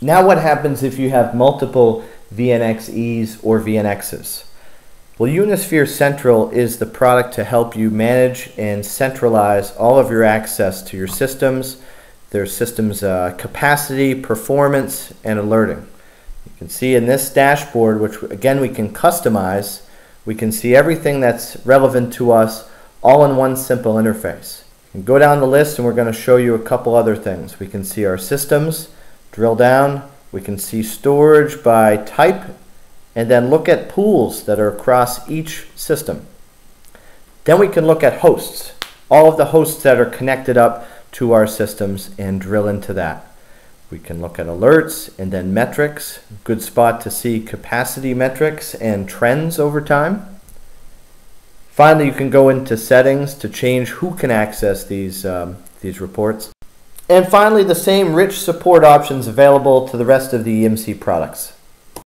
Now what happens if you have multiple VNXEs or VNXs? Well, Unisphere Central is the product to help you manage and centralize all of your access to your systems, their systems capacity, performance, and alerting. You can see in this dashboard, which again we can customize, we can see everything that's relevant to us all in one simple interface. You can go down the list and we're going to show you a couple other things. We can see our systems, drill down, we can see storage by type, and then look at pools that are across each system. Then we can look at hosts, all of the hosts that are connected up to our systems and drill into that. We can look at alerts and then metrics, good spot to see capacity metrics and trends over time. Finally, you can go into settings to change who can access these reports. And finally, the same rich support options available to the rest of the EMC products.